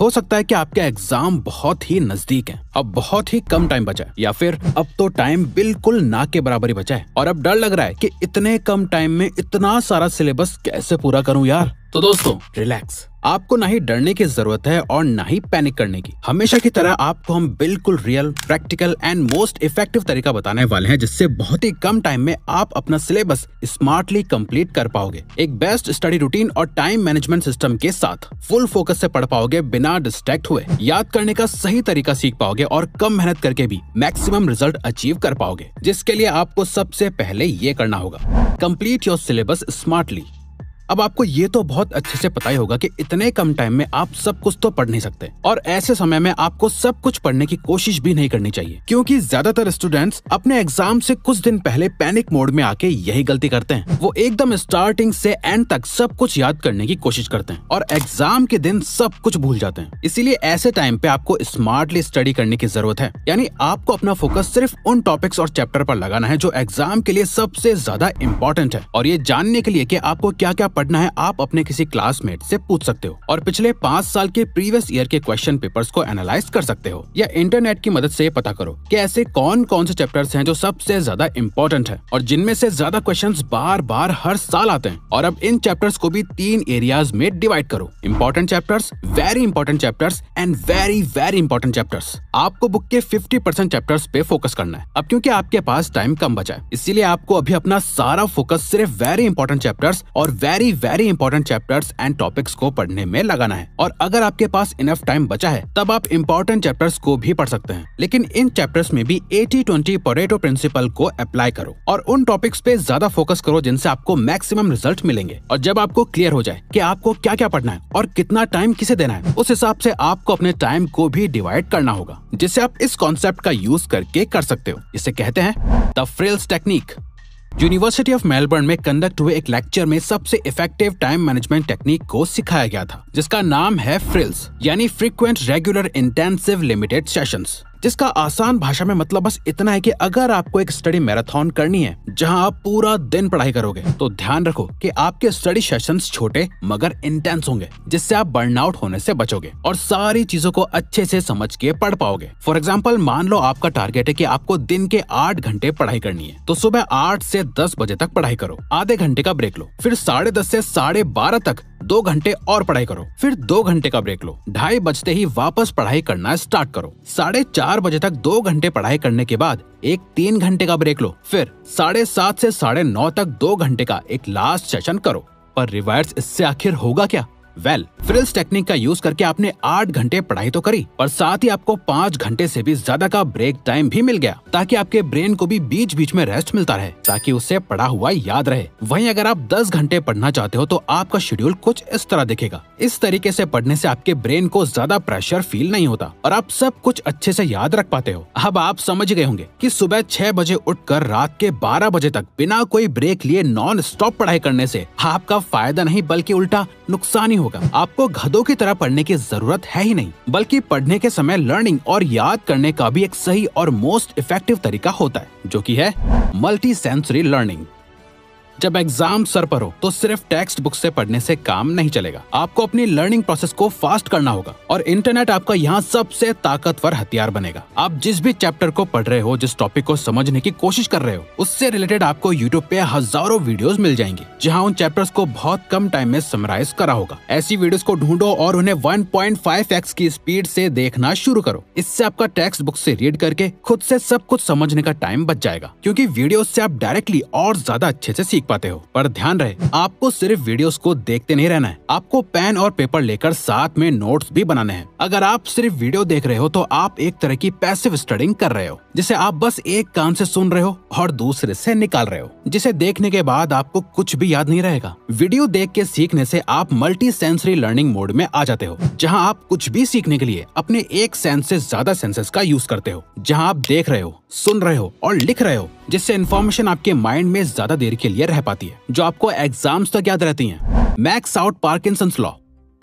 हो सकता है कि आपके एग्जाम बहुत ही नजदीक है, अब बहुत ही कम टाइम बचा है या फिर अब तो टाइम बिल्कुल ना के बराबर ही बचा है और अब डर लग रहा है कि इतने कम टाइम में इतना सारा सिलेबस कैसे पूरा करूं यार। तो दोस्तों रिलैक्स, आपको ना ही डरने की जरूरत है और ना ही पैनिक करने की। हमेशा की तरह आपको हम बिल्कुल real, practical and most effective तरीका बताने वाले हैं जिससे बहुत ही कम टाइम में आप अपना सिलेबस स्मार्टली कंप्लीट कर पाओगे, एक बेस्ट स्टडी रूटीन और टाइम मैनेजमेंट सिस्टम के साथ। फुल फोकस से पढ़ पाओगे बिना डिस्ट्रैक्ट हुए, याद करने का सही तरीका सीख पाओगे और कम मेहनत करके भी मैक्सिमम रिजल्ट अचीव कर पाओगे, जिसके लिए आपको सबसे पहले ये करना होगा, कंप्लीट योर सिलेबस स्मार्टली। अब आपको ये तो बहुत अच्छे से पता ही होगा कि इतने कम टाइम में आप सब कुछ तो पढ़ नहीं सकते और ऐसे समय में आपको सब कुछ पढ़ने की कोशिश भी नहीं करनी चाहिए, क्योंकि ज्यादातर स्टूडेंट्स अपने एग्जाम से कुछ दिन पहले पैनिक मोड में आके यही गलती करते हैं। वो एकदम स्टार्टिंग से एंड तक सब कुछ याद करने की कोशिश करते हैं और एग्जाम के दिन सब कुछ भूल जाते हैं। इसीलिए ऐसे टाइम पे आपको स्मार्टली स्टडी करने की जरूरत है, यानी आपको अपना फोकस सिर्फ उन टॉपिक्स और चैप्टर पर लगाना है जो एग्जाम के लिए सबसे ज्यादा इम्पोर्टेंट है। और ये जानने के लिए कि आपको क्या क्या पढ़ना है आप अपने किसी क्लासमेट से पूछ सकते हो और पिछले 5 साल के प्रीवियस ईयर के क्वेश्चन पेपर्स को एनालाइज कर सकते हो, या इंटरनेट की मदद से पता करो कि ऐसे कौन कौन से चैप्टर्स हैं जो सबसे ज्यादा इम्पोर्टेंट है और जिनमें से ज्यादा क्वेश्चंस बार बार हर साल आते हैं। और अब इन चैप्टर्स को भी 3 एरियाज में डिवाइड करो, important chapters, very important chapters and very very important chapters. आपको बुक के 50% चैप्टर्स पे फोकस करना है। अब क्योंकि आपके पास टाइम कम बचा है, इसीलिए आपको अभी अपना सारा फोकस सिर्फ वेरी इंपॉर्टेंट चैप्टर्स और very very important chapters and topics को पढ़ने में लगाना है। और अगर आपके पास इनफ टाइम बचा है तब आप इम्पोर्टेंट चैप्टर्स को भी पढ़ सकते हैं, लेकिन इन चैप्टर्स में भी 80-20 पारेटो प्रिंसिपल को अप्लाई करो और उन टॉपिक्स पे ज्यादा फोकस करो जिनसे आपको मैक्सिमम रिजल्ट मिलेंगे। और जब आपको क्लियर हो जाए कि आपको क्या क्या पढ़ना है और कितना टाइम किसे देना है, उस हिसाब से आपको अपने टाइम को भी डिवाइड करना होगा, जिससे आप इस कॉन्सेप्ट का यूज करके कर सकते हो। इसे कहते हैं the frills technique. University of Melbourne में कंडक्ट हुए एक लेक्चर में सबसे इफेक्टिव टाइम मैनेजमेंट टेक्निक को सिखाया गया था, जिसका नाम है फ्रिल्स, यानी frequent regular intensive limited sessions, जिसका आसान भाषा में मतलब बस इतना है कि अगर आपको एक स्टडी मैराथन करनी है जहां आप पूरा दिन पढ़ाई करोगे तो ध्यान रखो कि आपके स्टडी सेशंस छोटे मगर इंटेंस होंगे, जिससे आप बर्नआउट होने से बचोगे और सारी चीजों को अच्छे से समझ के पढ़ पाओगे। फॉर एग्जांपल, मान लो आपका टारगेट है कि आपको दिन के 8 घंटे पढ़ाई करनी है, तो सुबह 8 से 10 बजे तक पढ़ाई करो, आधे घंटे का ब्रेक लो, फिर 10:30 से 12:30 तक 2 घंटे और पढ़ाई करो, फिर 2 घंटे का ब्रेक लो, 2:30 बजते ही वापस पढ़ाई करना स्टार्ट करो, 4:30 बजे तक 2 घंटे पढ़ाई करने के बाद एक 3 घंटे का ब्रेक लो, फिर 7:30 से 9:30 तक 2 घंटे का एक लास्ट सेशन करो। पर रिवाइज इससे आखिर होगा क्या? फ्रिल्स टेक्निक का यूज करके आपने 8 घंटे पढ़ाई तो करी पर साथ ही आपको 5 घंटे से भी ज्यादा का ब्रेक टाइम भी मिल गया, ताकि आपके ब्रेन को भी बीच बीच में रेस्ट मिलता रहे ताकि उसे पढ़ा हुआ याद रहे। वहीं अगर आप 10 घंटे पढ़ना चाहते हो तो आपका शेड्यूल कुछ इस तरह दिखेगा। इस तरीके से पढ़ने से आपके ब्रेन को ज्यादा प्रेशर फील नहीं होता और आप सब कुछ अच्छे से याद रख पाते हो। अब आप समझ गए होंगे कि सुबह 6 बजे उठकर रात के 12 बजे तक बिना कोई ब्रेक लिए नॉन स्टॉप पढ़ाई करने से आपका फायदा नहीं बल्कि उल्टा नुकसान ही होगा। आपको गधों की तरह पढ़ने की जरूरत है ही नहीं, बल्कि पढ़ने के समय लर्निंग और याद करने का भी एक सही और मोस्ट इफेक्टिव तरीका होता है, जो कि है मल्टी सेंसरी लर्निंग। जब एग्जाम सर पर हो तो सिर्फ टेक्स्ट बुक से पढ़ने से काम नहीं चलेगा, आपको अपनी लर्निंग प्रोसेस को फास्ट करना होगा और इंटरनेट आपका यहाँ सबसे ताकतवर हथियार बनेगा। आप जिस भी चैप्टर को पढ़ रहे हो, जिस टॉपिक को समझने की कोशिश कर रहे हो, उससे रिलेटेड आपको यूट्यूब पे हजारों वीडियोस मिल जाएंगी जहाँ उन चैप्टर्स को बहुत कम टाइम में समराइज करा होगा। ऐसी वीडियोस को ढूंढो और उन्हें 1.5x की स्पीड से देखना शुरू करो। इससे आपका टेक्स्ट बुक से रीड करके खुद से सब कुछ समझने का टाइम बच जाएगा, क्योंकि वीडियो से आप डायरेक्टली और ज्यादा अच्छे से सीख पाते हो। पर ध्यान रहे, आपको सिर्फ वीडियोस को देखते नहीं रहना है, आपको पेन और पेपर लेकर साथ में नोट्स भी बनाने हैं। अगर आप सिर्फ वीडियो देख रहे हो तो आप एक तरह की पैसिव स्टडिंग कर रहे हो, जिसे आप बस एक कान से सुन रहे हो और दूसरे से निकाल रहे हो, जिसे देखने के बाद आपको कुछ भी याद नहीं रहेगा। वीडियो देख के सीखने से आप मल्टी सेंसरी लर्निंग मोड में आ जाते हो, जहाँ आप कुछ भी सीखने के लिए अपने एक सेंस से ज्यादा सेंसेस का यूज करते हो, जहाँ आप देख रहे हो, सुन रहे हो और लिख रहे हो, जिससे इन्फॉर्मेशन आपके माइंड में ज्यादा देर के लिए रह पाती है, जो आपको एग्जाम्स तक याद रहती है। Max out Parkinson's law.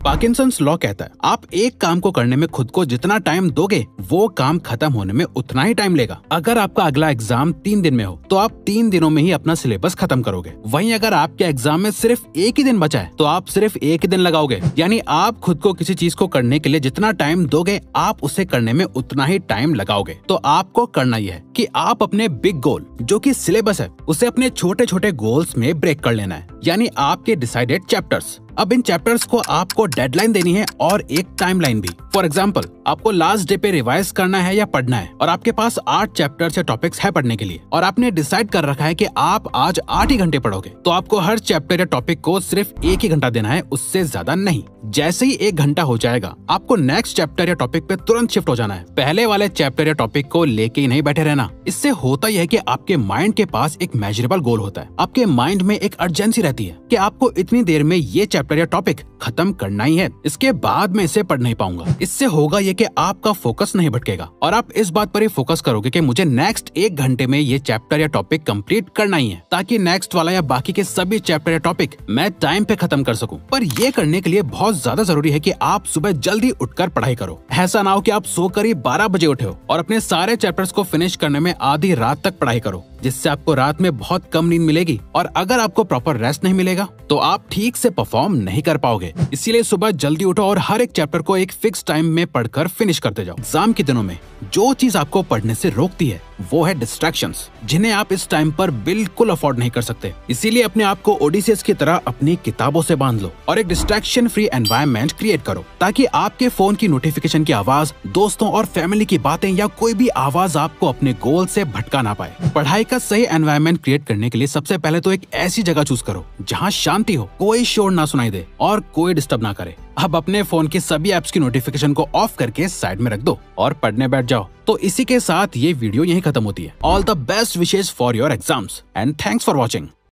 Parkinson's law कहता है आप एक काम को करने में खुद को जितना टाइम दोगे वो काम खत्म होने में उतना ही टाइम लेगा। अगर आपका अगला एग्जाम 3 दिन में हो तो आप 3 दिनों में ही अपना सिलेबस खत्म करोगे। वहीं अगर आपके एग्जाम में सिर्फ 1 ही दिन बचा है तो आप सिर्फ 1 ही दिन लगाओगे। यानी आप खुद को किसी चीज को करने के लिए जितना टाइम दोगे आप उसे करने में उतना ही टाइम लगाओगे। तो आपको करना यह है कि आप अपने बिग गोल जो कि सिलेबस है उसे अपने छोटे छोटे गोल्स में ब्रेक कर लेना है, यानी आपके डिसाइडेड चैप्टर्स। अब इन चैप्टर्स को आपको डेडलाइन देनी है और एक टाइमलाइन भी। फॉर एग्जांपल, आपको लास्ट डे पे रिवाइज करना है या पढ़ना है और आपके पास 8 चैप्टर्स या टॉपिक्स है पढ़ने के लिए और आपने डिसाइड कर रखा है कि आप आज 8 ही घंटे पढ़ोगे, तो आपको हर चैप्टर या टॉपिक को सिर्फ 1 ही घंटा देना है, उससे ज्यादा नहीं। जैसे ही 1 घंटा हो जाएगा आपको नेक्स्ट चैप्टर या टॉपिक पे तुरंत शिफ्ट हो जाना है। पहले वाले चैप्टर या टॉपिक को लेके ही नहीं बैठे रहना। इससे होता यह है कि आपके माइंड के पास एक मेजरेबल गोल होता है, आपके माइंड में एक अर्जेंसी रहती है कि आपको इतनी देर में ये चैप्टर या टॉपिक खत्म करना ही है, इसके बाद में इसे पढ़ नहीं पाऊंगा। इससे होगा ये कि आपका फोकस नहीं भटकेगा और आप इस बात पर ही फोकस करोगे कि मुझे नेक्स्ट 1 घंटे में ये चैप्टर या टॉपिक कंप्लीट करना ही है, ताकि नेक्स्ट वाला या बाकी के सभी चैप्टर या टॉपिक मैं टाइम पे खत्म कर सकूं। पर ये करने के लिए बहुत ज्यादा जरूरी है कि आप सुबह जल्दी उठकर पढ़ाई करो। ऐसा ना हो कि आप सोकर ही 12 बजे उठे हो और अपने सारे चैप्टर्स को फिनिश करने में आधी रात तक पढ़ाई करो, जिससे आपको रात में बहुत कम नींद मिलेगी और अगर आपको प्रॉपर रेस्ट नहीं मिलेगा तो आप ठीक से परफॉर्म नहीं कर पाओगे। इसीलिए सुबह जल्दी उठो और हर एक चैप्टर को एक फिक्स टाइम में पढ़कर फिनिश करते जाओ। एग्जाम के दिनों में जो चीज आपको पढ़ने से रोकती है वो है डिस्ट्रैक्शंस, जिन्हें आप इस टाइम पर बिल्कुल अफोर्ड नहीं कर सकते। इसीलिए अपने आप को ओडिसीएस की तरह अपनी किताबों से बांध लो और एक डिस्ट्रैक्शन फ्री एनवायरनमेंट क्रिएट करो, ताकि आपके फोन की नोटिफिकेशन की आवाज, दोस्तों और फैमिली की बातें या कोई भी आवाज आपको अपने गोल से भटका ना पाए। पढ़ाई का सही एनवायरनमेंट क्रिएट करने के लिए सबसे पहले तो एक ऐसी जगह चूज करो जहाँ शांति हो, कोई शोर ना सुनाई दे और कोई डिस्टर्ब ना करे। अब अपने फोन के सभी एप्स की नोटिफिकेशन को ऑफ करके साइड में रख दो और पढ़ने बैठ जाओ। तो इसी के साथ ये वीडियो यहीं खत्म होती है। All the best wishes for your exams and thanks for watching.